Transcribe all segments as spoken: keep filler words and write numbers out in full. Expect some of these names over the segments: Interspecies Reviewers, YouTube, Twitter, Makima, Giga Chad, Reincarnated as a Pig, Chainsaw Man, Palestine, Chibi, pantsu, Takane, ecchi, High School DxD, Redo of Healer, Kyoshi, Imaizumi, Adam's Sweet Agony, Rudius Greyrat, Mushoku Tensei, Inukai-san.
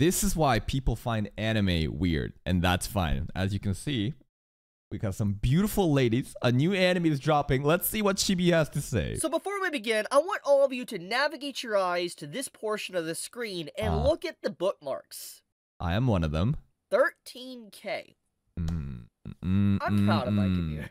This is why people find anime weird, and that's fine. As you can see, we got some beautiful ladies. A new anime is dropping. Let's see what Chibi has to say. So before we begin, I want all of you to navigate your eyes to this portion of the screen and uh, look at the bookmarks. I am one of them. thirteen K. Mm, mm, I'm mm, proud of my community.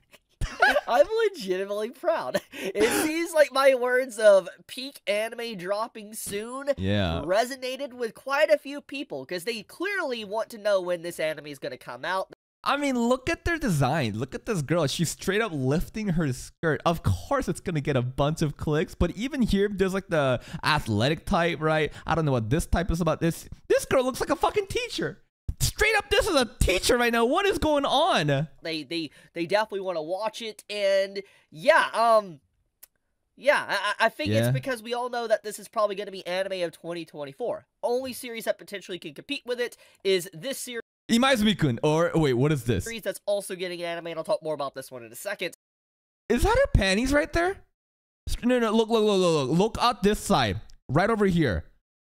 I'm legitimately proud. It seems like my words of peak anime dropping soon yeah. resonated with quite a few people because they clearly want to know when this anime is going to come out. I mean, look at their design. Look at this girl. She's straight up lifting her skirt. Of course, it's going to get a bunch of clicks. But even here, there's like the athletic type, right? I don't know what this type is about. This this girl looks like a fucking teacher. Straight up, this is a teacher right now. What is going on? They they they definitely want to watch it, and yeah, um, yeah, I, I think yeah. it's because we all know that this is probably going to be anime of twenty twenty-four. Only series that potentially can compete with it is this series. Imaizumi-kun, or wait, what is this? Series that's also getting anime, and I'll talk more about this one in a second. Is that her panties right there? No, no, look, look, look, look, look, look out this side, right over here.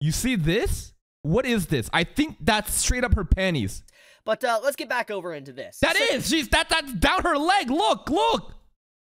You see this? What is this? I think that's straight up her panties. But uh, let's get back over into this. That so, is! She's, that, that's down her leg! Look! Look!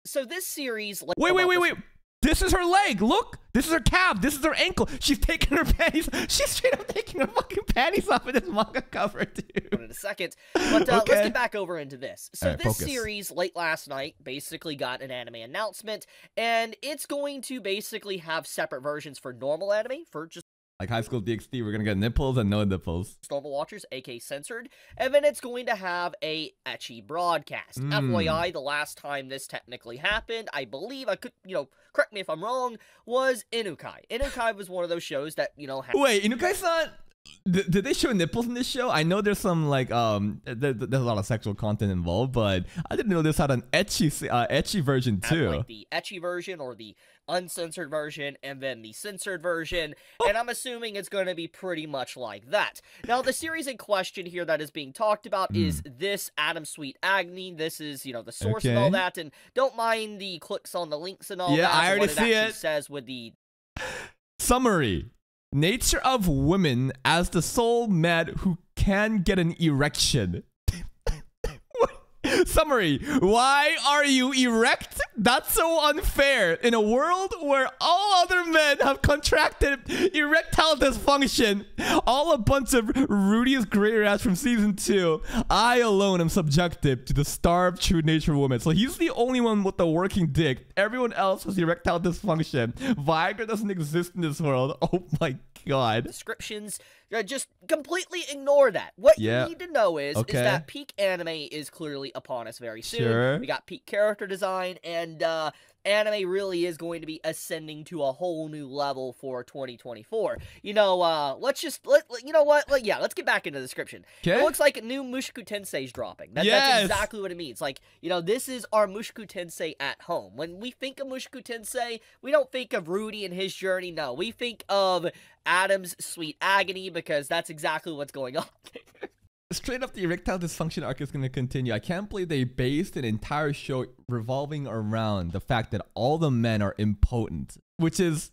So this series... Like, wait, wait, wait, wait! This is her leg! Look! This is her calf! This is her ankle! She's taking her panties! She's straight up taking her fucking panties off of this manga cover, dude! In a second. But uh, okay. let's get back over into this. So right, this focus. series, late last night, basically got an anime announcement. And it's going to basically have separate versions for normal anime, for just... Like High School DxD, we're going to get nipples and no nipples. Normal watchers, A K censored. And then it's going to have a ecchi broadcast. Mm. F Y I, the last time this technically happened, I believe, I could, you know, correct me if I'm wrong, was Inukai. Inukai was one of those shows that, you know... Wait, Inukai-san, did, did they show nipples in this show? I know there's some, like, um, there, there's a lot of sexual content involved, but I didn't know this had an ecchi, uh, ecchi version, too. Like the ecchi version or the... uncensored version, and then the censored version, oh. and I'm assuming it's going to be pretty much like that. Now, the series in question here that is being talked about mm. is this Adam's Sweet Agony. This is, you know, the source okay. and all that, and don't mind the clicks on the links and all yeah, that. Yeah, I already see it. Says with the summary, nature of women as the soul mad who can get an erection. Summary, why are you erect? That's so unfair. In a world where all other men have contracted erectile dysfunction, all a bunch of Rudius Greyrats from season two, I alone am subjected to the starved true nature of women. So he's the only one with a working dick. Everyone else has erectile dysfunction. Viagra doesn't exist in this world. Oh my God. Descriptions. Uh, just completely ignore that. What yeah. you need to know is, okay. is that peak anime is clearly upon us very soon. Sure. We got peak character design, and uh, anime really is going to be ascending to a whole new level for twenty twenty-four. You know, uh, let's just, let, let, you know what? Let, yeah, let's get back into the description. Okay. It looks like a new Mushoku Tensei is dropping. That, yes. That's exactly what it means. Like, you know, this is our Mushoku Tensei at home. When we think of Mushoku Tensei, we don't think of Rudy and his journey. No, we think of Adam's Sweet Agony, because that's exactly what's going on. Straight up, the erectile dysfunction arc is going to continue. I can't believe they based an entire show revolving around the fact that all the men are impotent, which is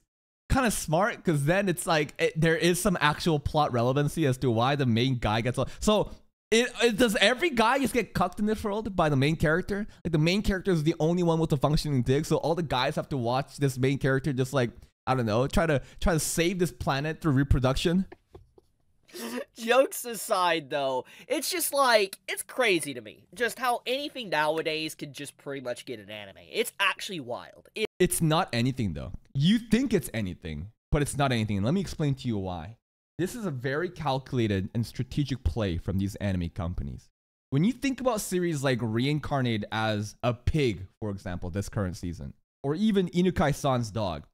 kind of smart, because then it's like it, there is some actual plot relevancy as to why the main guy gets all... So it, it, does every guy just get cucked in this world by the main character? Like, the main character is the only one with a functioning dick, so all the guys have to watch this main character just like, I don't know, try to try to save this planet through reproduction. Jokes aside, though, it's just like, it's crazy to me just how anything nowadays could just pretty much get an anime. It's actually wild. It it's not anything, though. You think it's anything, but it's not anything. And let me explain to you why. This is a very calculated and strategic play from these anime companies. When you think about series like Reincarnated as a Pig, for example, this current season, or even Inukai-san's Dog,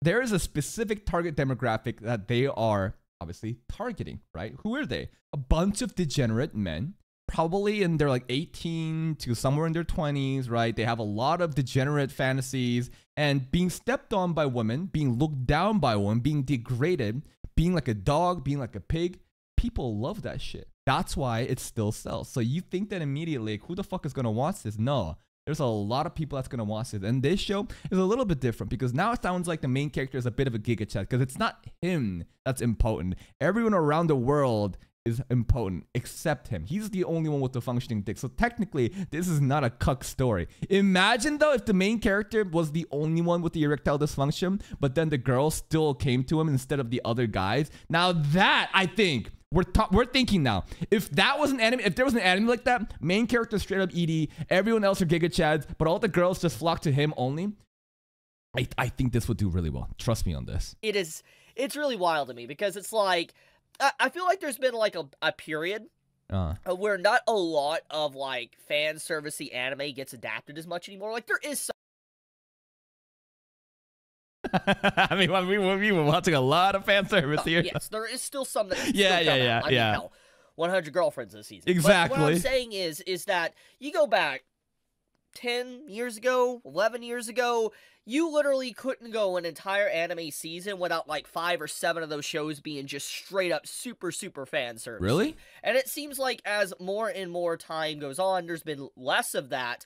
there is a specific target demographic that they are obviously targeting, right? Who are they? A bunch of degenerate men, probably in their like eighteen to somewhere in their twenties, right? They have a lot of degenerate fantasies, and being stepped on by women, being looked down by women, being degraded, being like a dog, being like a pig. People love that shit. That's why it still sells. So you think that immediately, like, who the fuck is going to watch this? No. There's a lot of people that's going to watch it. And this show is a little bit different because now it sounds like the main character is a bit of a giga chat because it's not him that's impotent. Everyone around the world is impotent except him. He's the only one with the functioning dick. So technically, this is not a cuck story. Imagine though if the main character was the only one with the erectile dysfunction, but then the girl still came to him instead of the other guys. Now that, I think, We're, we're thinking now. If that was an anime, if there was an anime like that, main character straight up E D, everyone else are Giga Chads, but all the girls just flock to him only. I, I think this would do really well. Trust me on this. It is, it's really wild to me because it's like, I, I feel like there's been like a, a period uh. where not a lot of like fan servicey anime gets adapted as much anymore. Like there is some. I mean, we were, we were watching a lot of fan service here. Yes, there is still some that yeah, yeah, yeah, I yeah. mean, hell, one hundred Girlfriends this season. Exactly. But what I'm saying is, is that you go back ten years ago, eleven years ago, you literally couldn't go an entire anime season without like five or seven of those shows being just straight up super, super fan service. Really? And it seems like as more and more time goes on, there's been less of that.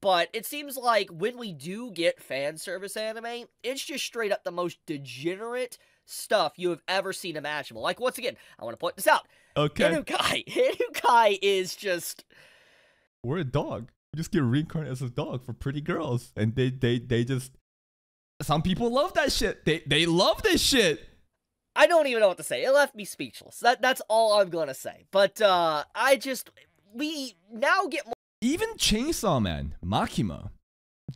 But it seems like when we do get fan service anime, it's just straight up the most degenerate stuff you have ever seen imaginable. Like, once again, I want to point this out. Okay. Inukai. Inukai is just... We're a dog. We just get reincarnated as a dog for pretty girls. And they, they, they just... Some people love that shit. They, they love this shit. I don't even know what to say. It left me speechless. That, that's all I'm going to say. But uh, I just... We now get more... Even Chainsaw Man, Makima.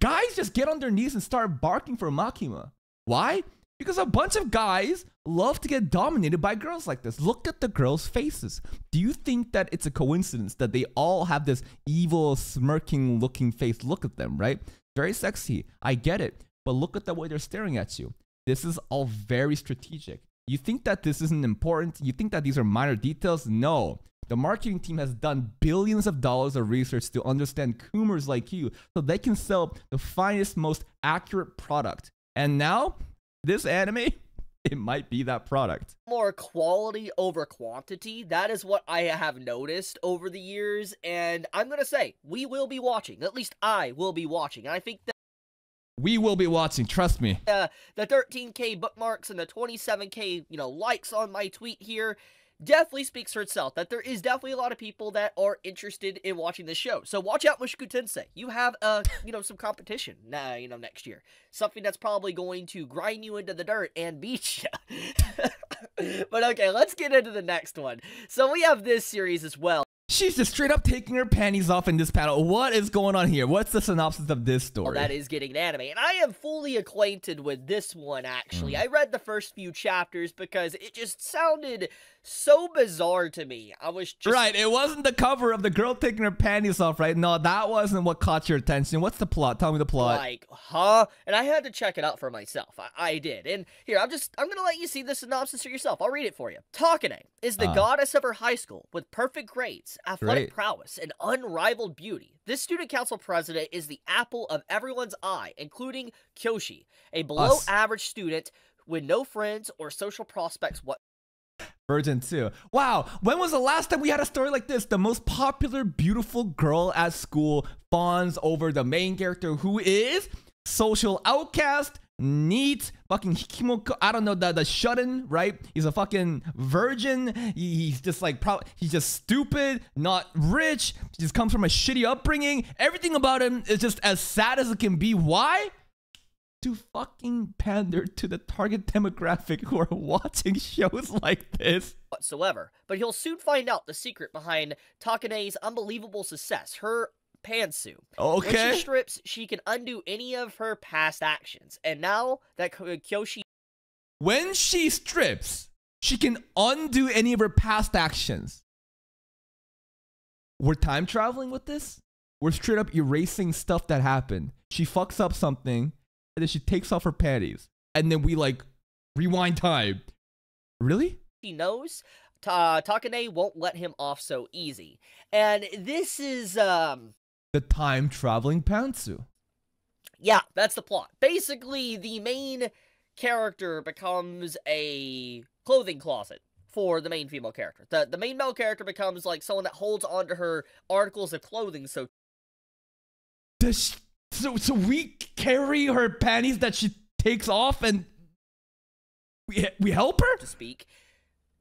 Guys just get on their knees and start barking for Makima. Why? Because a bunch of guys love to get dominated by girls like this. Look at the girls' faces. Do you think that it's a coincidence that they all have this evil, smirking looking face? Look at them, right? Very sexy. I get it. But look at the way they're staring at you. This is all very strategic. You think that this isn't important? You think that these are minor details? No. The marketing team has done billions of dollars of research to understand consumers like you so they can sell the finest, most accurate product. And now, this anime, it might be that product. More quality over quantity. That is what I have noticed over the years. And I'm going to say, we will be watching. At least I will be watching. And I think that... We will be watching, trust me. Uh, the thirteen K bookmarks and the twenty-seven K, you know, likes on my tweet here... definitely speaks for itself that there is definitely a lot of people that are interested in watching this show. So watch out, Mushoku Tensei. You have uh you know some competition uh, you know next year. Something that's probably going to grind you into the dirt and beat you. But okay, let's get into the next one. So we have this series as well. She's just straight up taking her panties off in this panel. What is going on here? What's the synopsis of this story? Well, that is getting an anime. And I am fully acquainted with this one, actually. Mm. I read the first few chapters because it just sounded so bizarre to me. I was just... Right, it wasn't the cover of the girl taking her panties off, right? No, that wasn't what caught your attention. What's the plot? Tell me the plot. Like, huh? And I had to check it out for myself. I, I did. And here, I'm just... I'm going to let you see the synopsis for yourself. I'll read it for you. Takane is the uh. goddess of her high school with perfect grades, athletic Great. prowess, and unrivaled beauty. This student council president is the apple of everyone's eye, including Kyoshi, a below-average student with no friends or social prospects whatsoever. Virgin too. Wow, when was the last time we had a story like this? The most popular, beautiful girl at school fawns over the main character who is social outcast, neat, fucking Hikimoko, I don't know, the, the shut-in, right? He's a fucking virgin. He, he's just like, pro he's just stupid, not rich. He just comes from a shitty upbringing. Everything about him is just as sad as it can be. Why? To fucking pander to the target demographic who are watching shows like this. Whatsoever. But he'll soon find out the secret behind Takane's unbelievable success, her pantsu. Okay. When she strips, she can undo any of her past actions. And now that Kyoshi... When she strips, she can undo any of her past actions. We're time traveling with this? We're straight up erasing stuff that happened. She fucks up something, and then she takes off her panties. And then we, like, rewind time. Really? She knows... Ta Takane won't let him off so easy. And this is, um... the time-traveling pantsu. Yeah, that's the plot. Basically, the main character becomes a clothing closet for the main female character. The, the main male character becomes, like, someone that holds onto her articles of clothing so Does she, so so we carry her panties that she takes off and we we help her to speak,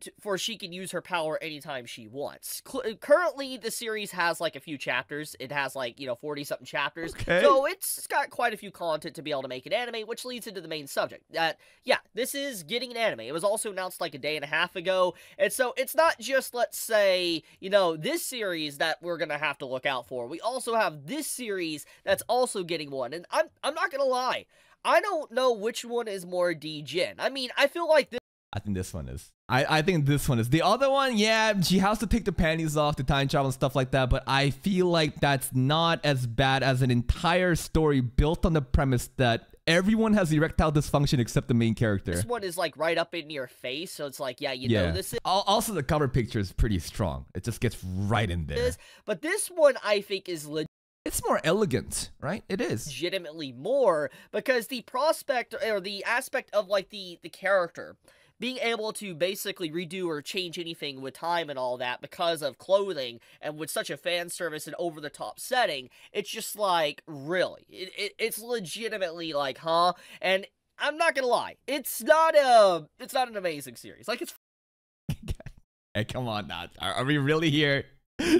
to, for she can use her power anytime she wants. C currently, the series has like a few chapters. It has like you know forty something chapters, okay. So it's got quite a few content to be able to make an anime, which leads into the main subject. That yeah, this is getting an anime. It was also announced like a day and a half ago, and so it's not just let's say you know this series that we're gonna have to look out for. We also have this series that's also getting one, and I'm I'm not gonna lie. I don't know which one is more D-Gen. I mean, I feel like this... I think this one is. I, I think this one is. The other one, yeah, she has to take the panties off, the time travel and stuff like that, but I feel like that's not as bad as an entire story built on the premise that everyone has erectile dysfunction except the main character. This one is like right up in your face, so it's like, yeah, you yeah. know this is... Also, the cover picture is pretty strong. It just gets right in there. But this one, I think, is legit. It's more elegant, right? It is. Legitimately more, because the prospect, or the aspect of, like, the, the character being able to basically redo or change anything with time and all that because of clothing and with such a fan service and over-the-top setting, it's just, like, really. It, it, it's legitimately, like, huh? And I'm not gonna lie. It's not a, it's not an amazing series. Like, it's... Hey, come on, Nat. Are, are we really here?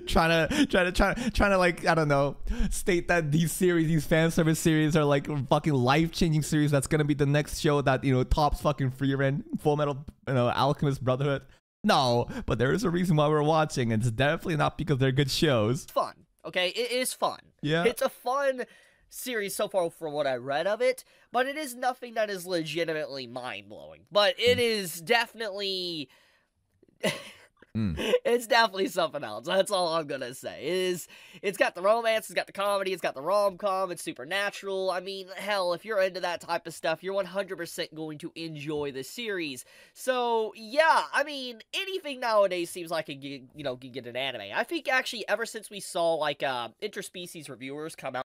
trying to trying to try trying to like I don't know state that these series these fan service series are like fucking life-changing series that's gonna be the next show that you know tops fucking Free Ren, Full Metal you know Alchemist Brotherhood. No, but there is a reason why we're watching, and it's definitely not because they're good shows. Fun, okay? It is fun. Yeah, it's a fun series so far from what I read of it, but it is nothing that is legitimately mind-blowing, but it mm. is definitely Mm. It's definitely something else. That's all I'm gonna say. It is, it's got the romance, it's got the comedy, it's got the rom-com, it's supernatural. I mean, hell, if you're into that type of stuff, you're one hundred percent going to enjoy the series. So, yeah, I mean, anything nowadays seems like a, you know, can get an anime. I think, actually, ever since we saw, like, uh, Interspecies Reviewers come out.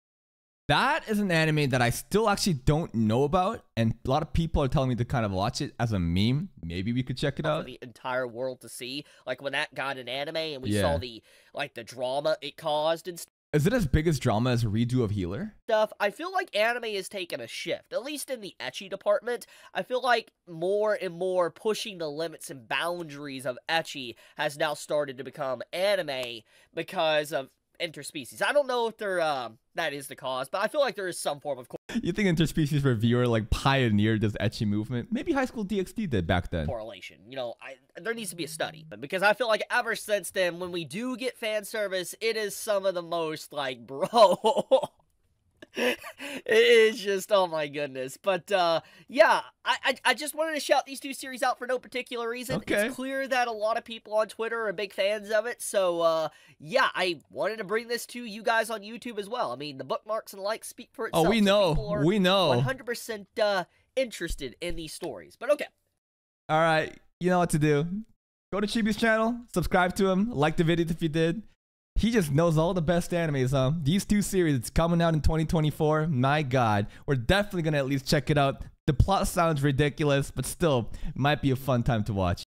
That is an anime that I still actually don't know about, and a lot of people are telling me to kind of watch it as a meme. Maybe we could check it out. For the entire world to see, like when that got an anime and we yeah. saw the like the drama it caused and stuff. Is it as big as drama as Redo of Healer? Stuff. I feel like anime is taking a shift, at least in the ecchi department. I feel like more and more pushing the limits and boundaries of ecchi has now started to become anime because of Interspecies. I don't know if they're um that is the cause, but I feel like there is some form of... You think Interspecies Reviewer like pioneered this ecchi movement? Maybe High School D X D did back then. Correlation, you know, I, there needs to be a study, because I feel like ever since then, when we do get fan service, it is some of the most like, bro. It is just, oh my goodness. But uh yeah, I, I I just wanted to shout these two series out for no particular reason. Okay. It's clear that a lot of people on Twitter are big fans of it, so uh yeah, I wanted to bring this to you guys on YouTube as well. I mean, the bookmarks and likes speak for itself. Oh, we know, we know. one hundred percent uh, interested in these stories. But okay. All right, you know what to do. Go to Chibi's channel, subscribe to him, like the video if you did. He just knows all the best animes, huh? These two series, it's coming out in twenty twenty-four. My God, we're definitely going to at least check it out. The plot sounds ridiculous, but still, it might be a fun time to watch.